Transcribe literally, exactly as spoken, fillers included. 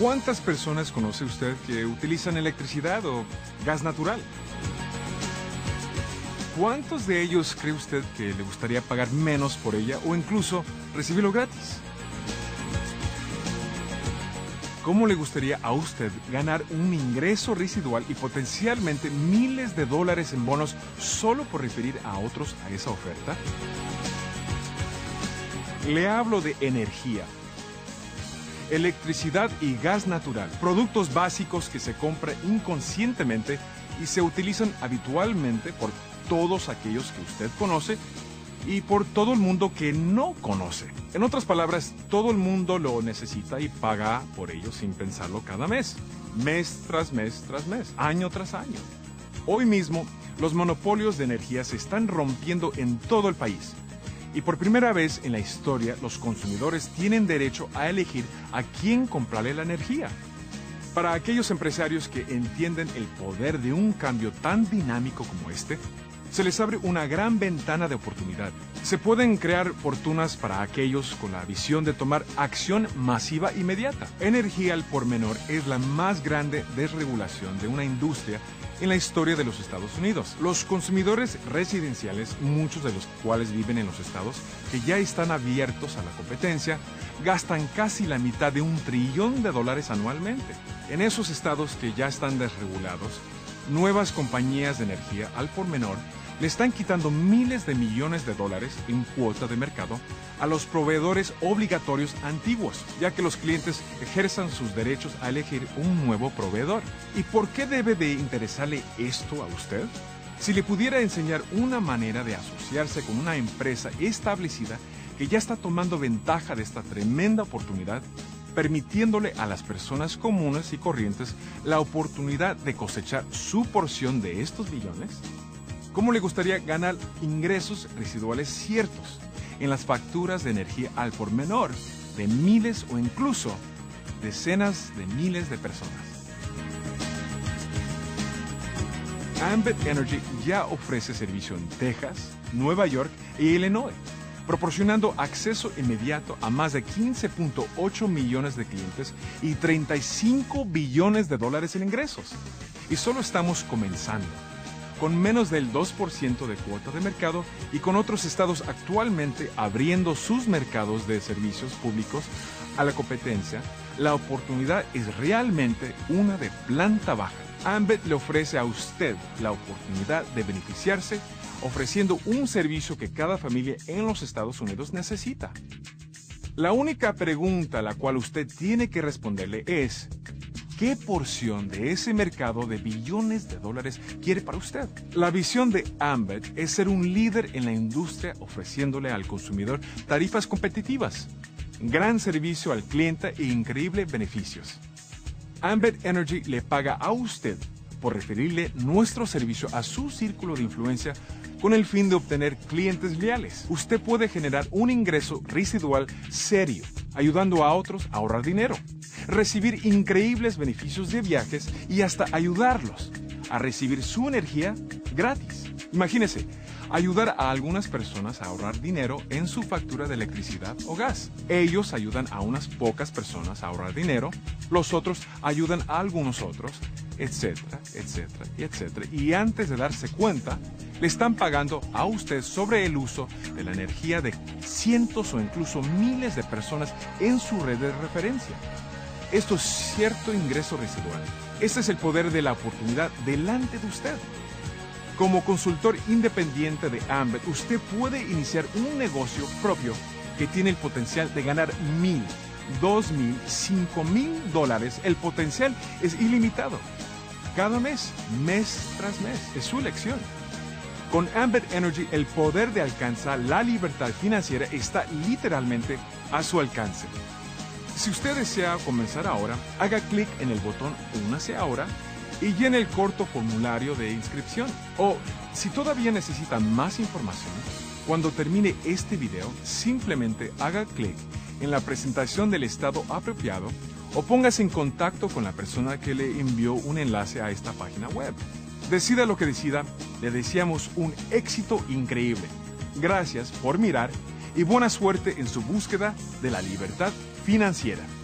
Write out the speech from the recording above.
¿Cuántas personas conoce usted que utilizan electricidad o gas natural? ¿Cuántos de ellos cree usted que le gustaría pagar menos por ella o incluso recibirlo gratis? ¿Cómo le gustaría a usted ganar un ingreso residual y potencialmente miles de dólares en bonos solo por referir a otros a esa oferta? Le hablo de energía, electricidad y gas natural, productos básicos que se compran inconscientemente y se utilizan habitualmente por todos aquellos que usted conoce y por todo el mundo que no conoce. En otras palabras, todo el mundo lo necesita y paga por ello sin pensarlo cada mes, mes tras mes tras mes, año tras año. Hoy mismo, los monopolios de energía se están rompiendo en todo el país. Y por primera vez en la historia, los consumidores tienen derecho a elegir a quién comprarle la energía. Para aquellos empresarios que entienden el poder de un cambio tan dinámico como este, se les abre una gran ventana de oportunidad. Se pueden crear fortunas para aquellos con la visión de tomar acción masiva inmediata. Energía al por menor es la más grande desregulación de una industria en la historia de los Estados Unidos. Los consumidores residenciales, muchos de los cuales viven en los estados que ya están abiertos a la competencia, gastan casi la mitad de un trillón de dólares anualmente. En esos estados que ya están desregulados, nuevas compañías de energía al por menor le están quitando miles de millones de dólares en cuota de mercado a los proveedores obligatorios antiguos, ya que los clientes ejerzan sus derechos a elegir un nuevo proveedor. ¿Y por qué debe de interesarle esto a usted? Si le pudiera enseñar una manera de asociarse con una empresa establecida que ya está tomando ventaja de esta tremenda oportunidad, permitiéndole a las personas comunes y corrientes la oportunidad de cosechar su porción de estos millones, ¿cómo le gustaría ganar ingresos residuales ciertos en las facturas de energía al por menor de miles o incluso decenas de miles de personas? Ambit Energy ya ofrece servicio en Texas, Nueva York e Illinois, proporcionando acceso inmediato a más de quince punto ocho millones de clientes y treinta y cinco billones de dólares en ingresos. Y solo estamos comenzando, con menos del dos por ciento de cuota de mercado y con otros estados actualmente abriendo sus mercados de servicios públicos a la competencia. La oportunidad es realmente una de planta baja. Ambit le ofrece a usted la oportunidad de beneficiarse, ofreciendo un servicio que cada familia en los Estados Unidos necesita. La única pregunta a la cual usted tiene que responderle es: ¿qué porción de ese mercado de billones de dólares quiere para usted? La visión de Ambit es ser un líder en la industria, ofreciéndole al consumidor tarifas competitivas, gran servicio al cliente e increíbles beneficios. Ambit Energy le paga a usted por referirle nuestro servicio a su círculo de influencia con el fin de obtener clientes leales. Usted puede generar un ingreso residual serio, ayudando a otros a ahorrar dinero, recibir increíbles beneficios de viajes y hasta ayudarlos a recibir su energía gratis. Imagínese, ayudar a algunas personas a ahorrar dinero en su factura de electricidad o gas. Ellos ayudan a unas pocas personas a ahorrar dinero, los otros ayudan a algunos otros, etcétera, etcétera, etcétera. Y antes de darse cuenta, le están pagando a usted sobre el uso de la energía de cientos o incluso miles de personas en su red de referencia. Esto es cierto ingreso residual. Este es el poder de la oportunidad delante de usted. Como consultor independiente de Ambit, usted puede iniciar un negocio propio que tiene el potencial de ganar mil, dos mil, cinco mil dólares. El potencial es ilimitado. Cada mes, mes tras mes, es su elección. Con Ambit Energy, el poder de alcanzar la libertad financiera está literalmente a su alcance. Si usted desea comenzar ahora, haga clic en el botón Únase ahora y llene el corto formulario de inscripción. O, si todavía necesita más información, cuando termine este video, simplemente haga clic en la presentación del estado apropiado o póngase en contacto con la persona que le envió un enlace a esta página web. Decida lo que decida, le deseamos un éxito increíble. Gracias por mirar y buena suerte en su búsqueda de la libertad financiera.